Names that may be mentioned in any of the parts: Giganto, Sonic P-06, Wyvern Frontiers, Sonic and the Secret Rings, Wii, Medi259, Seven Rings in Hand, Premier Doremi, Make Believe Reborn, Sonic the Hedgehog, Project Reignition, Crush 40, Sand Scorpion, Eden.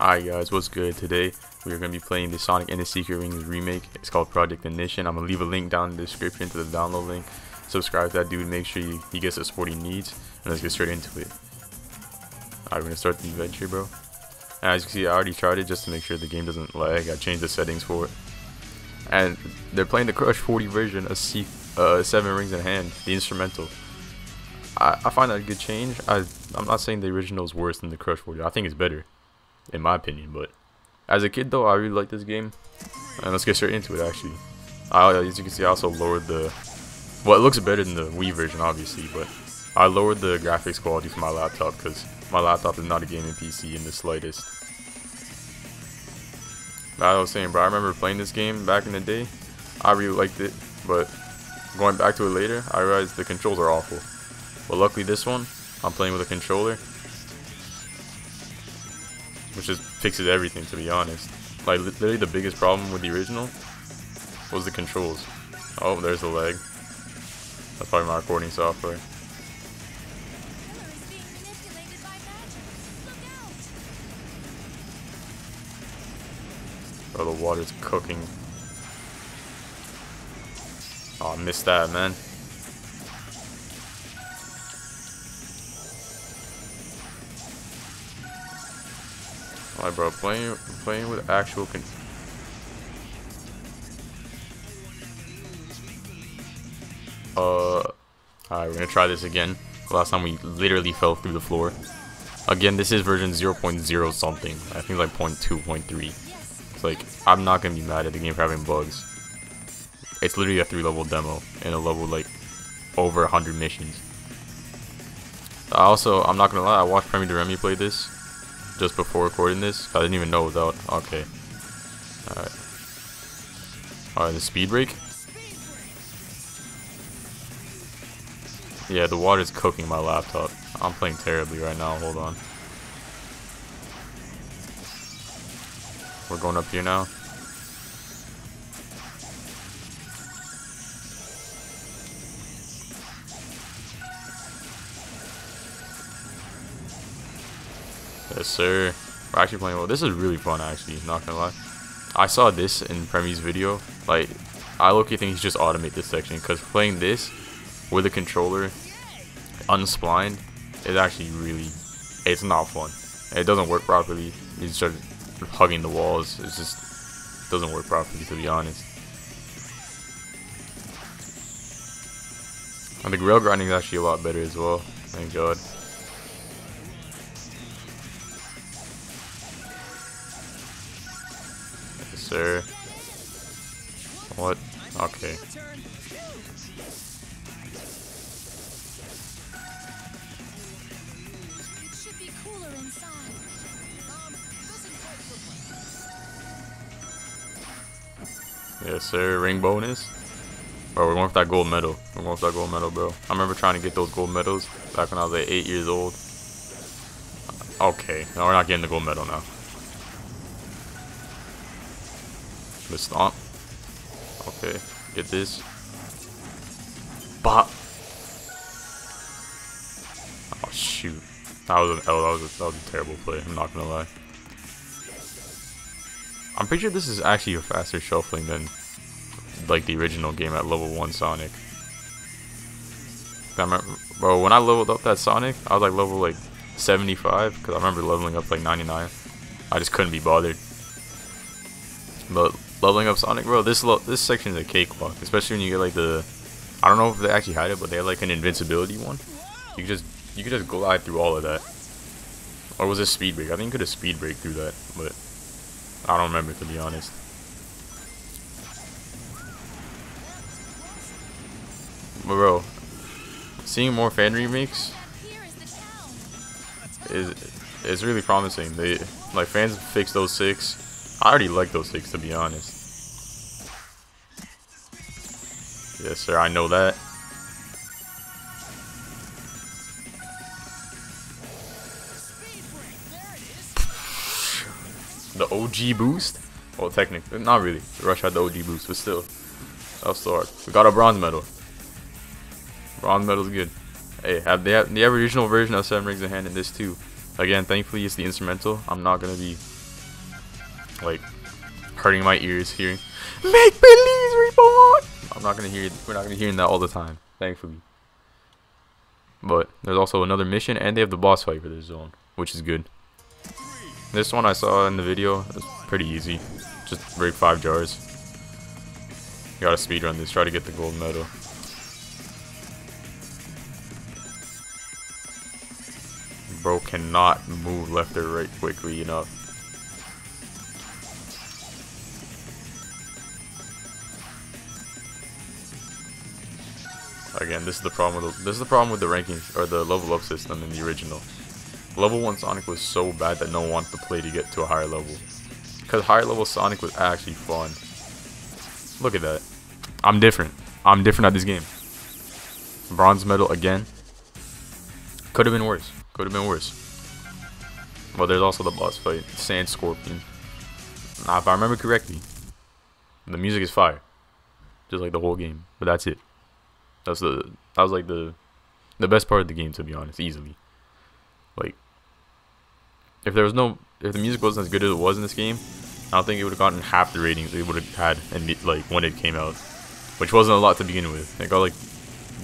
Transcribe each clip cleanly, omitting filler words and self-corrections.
Alright guys, what's good? Today we are going to be playing the Sonic and the Secret Rings remake. It's called Project Reignition. I'm going to leave a link down in the description to the download link. Subscribe to that dude, make sure he gets the support he needs, and let's get straight into it. Alright, we're going to start the adventure, bro. And as you can see, I already tried it just to make sure the game doesn't lag. I changed the settings for it. And they're playing the Crush 40 version of Seven Rings in Hand, the instrumental. I find that a good change. I'm not saying the original is worse than the Crush 40. I think it's better, in my opinion. But as a kid though, I really like this game, and let's get straight into it. Actually, as you can see, I also lowered the, well, it looks better than the Wii version obviously, but I lowered the graphics quality for my laptop because my laptop is not a gaming PC in the slightest. I was saying, bro, I remember playing this game back in the day. I really liked it, but going back to it later, I realized the controls are awful. But luckily this one, I'm playing with a controller, which just fixes everything, to be honest. Like, literally the biggest problem with the original was the controls. Oh, there's the lag. That's probably my recording software. Oh, the water's cooking. Oh, I missed that, man. Alright, bro, playing with actual alright, we're gonna try this again. Last time we literally fell through the floor. Again, this is version 0.0 something. I think like 0.2, 0.3. It's like, I'm not gonna be mad at the game for having bugs. It's literally a 3-level demo and a level like over 100 missions. Also, I'm not gonna lie, I watched Premier Doremi play this just before recording this. I didn't even know it was out. Okay. Alright. Alright, the speed break? Yeah, the water's cooking my laptop. I'm playing terribly right now. Hold on. We're going up here now. Yes, sir. We're actually playing well. This is really fun, actually. Not gonna lie. I saw this in Premi's video. Like, I low-key think he should just automate this section, because playing this with a controller unsplined is actually really, it's not fun. It doesn't work properly. You just start hugging the walls. It just doesn't work properly, to be honest. And the rail grinding is actually a lot better as well. Thank God. Sir. What? Okay. Yes, sir. Ring bonus. Bro, we're going for that gold medal. We're going for that gold medal, bro. I remember trying to get those gold medals back when I was like 8 years old. Okay. No, we're not getting the gold medal now. The stomp. Okay, get this. Bop. Oh shoot, that was an L. That was a terrible play. I'm not gonna lie. I'm pretty sure this is actually a faster shuffling than like the original game at level 1 Sonic. I remember, bro, when I leveled up that Sonic, I was like level like 75 because I remember leveling up like 99. I just couldn't be bothered. But leveling up Sonic, bro, this section is a cakewalk, especially when you get like the, I don't know if they actually had it, but they had like an invincibility one. You could just glide through all of that. Or was it speed break? I think you could have speed break through that, but I don't remember, to be honest. But bro, seeing more fan remakes is really promising. They like, fans fix those 6. I already like those things, to be honest. Yes, sir, I know that. The OG boost? Well, technically, not really. Rush had the OG boost, but still. That was so hard. We got a bronze medal. Bronze medal's good. Hey, have the original version of Seven Rings in Hand in this too. Again, thankfully, it's the instrumental. I'm not going to be like hurting my ears hearing Make Believe Reborn. I'm not gonna hear. We're not gonna hear that all the time, thankfully. But there's also another mission, and they have the boss fight for this zone, which is good. This one I saw in the video. It's pretty easy. Just break 5 jars. You gotta speedrun this. Try to get the gold medal. Bro cannot move left or right quickly enough. Again, this is the problem with the, rankings or the level up system in the original. Level 1 Sonic was so bad that no one wanted to play to get to a higher level. Because higher level Sonic was actually fun. Look at that. I'm different. I'm different at this game. Bronze medal again. Could have been worse. Could have been worse. Well, there's also the boss fight, Sand Scorpion. Now, if I remember correctly, the music is fire. Just like the whole game. But that's it. That's the that was like the best part of the game, to be honest, easily. Like, if the music wasn't as good as it was in this game, I don't think it would have gotten half the ratings it would have had, and like when it came out, which wasn't a lot to begin with. It got like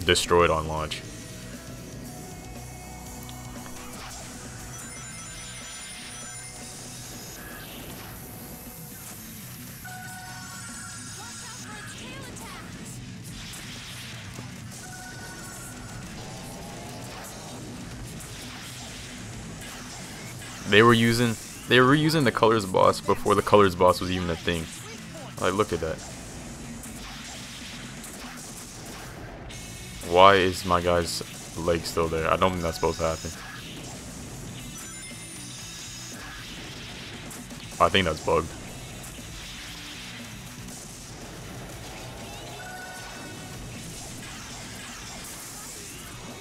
destroyed on launch. They were using the colors boss before the colors boss was even a thing. Like, look at that. Why is my guy's leg still there? I don't think that's supposed to happen. I think that's bugged.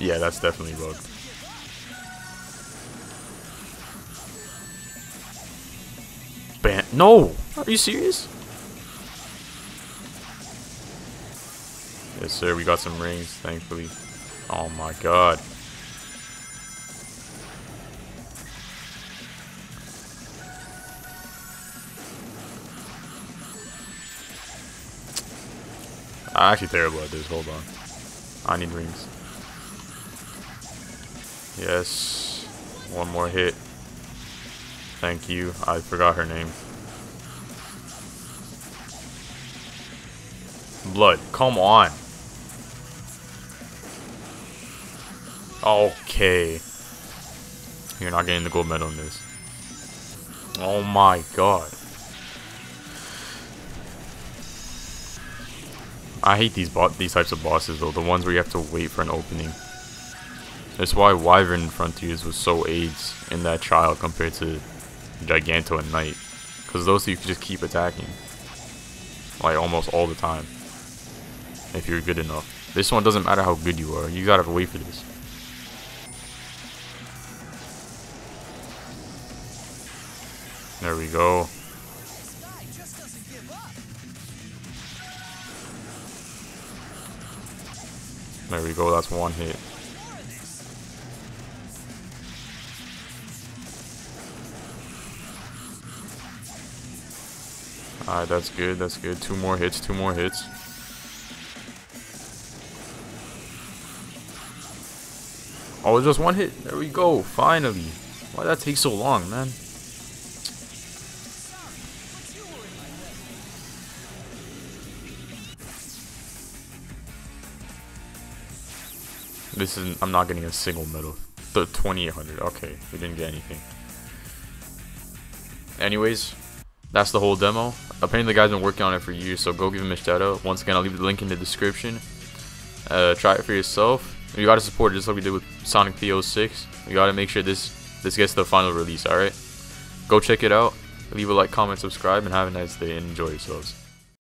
Yeah, that's definitely bugged. No! Are you serious? Yes, sir. We got some rings, thankfully. Oh my god. I'm actually terrible at this. Hold on. I need rings. Yes. One more hit. Thank you. I forgot her name. Blood. Come on. Okay. You're not getting the gold medal in this. Oh my god. I hate these types of bosses though. The ones where you have to wait for an opening. That's why Wyvern Frontiers was so AIDS in that trial compared to Giganto and Knight. Because those two you can just keep attacking. Like almost all the time. If you're good enough. This one doesn't matter how good you are. You gotta wait for this. There we go. There we go. That's one hit. Alright, that's good. That's good. Two more hits. Two more hits. Oh, just one hit. There we go. Finally. Why did that take so long, man? This isn't. I'm not getting a single medal. The 2800. Okay, we didn't get anything. Anyways, that's the whole demo. Apparently, the guy's been working on it for years, so go give him a shout out. Once again, I'll leave the link in the description. Try it for yourself. You gotta support it just like we did with Sonic P06. You gotta make sure this gets the final release, alright? Go check it out. Leave a like, comment, subscribe, and have a nice day and enjoy yourselves.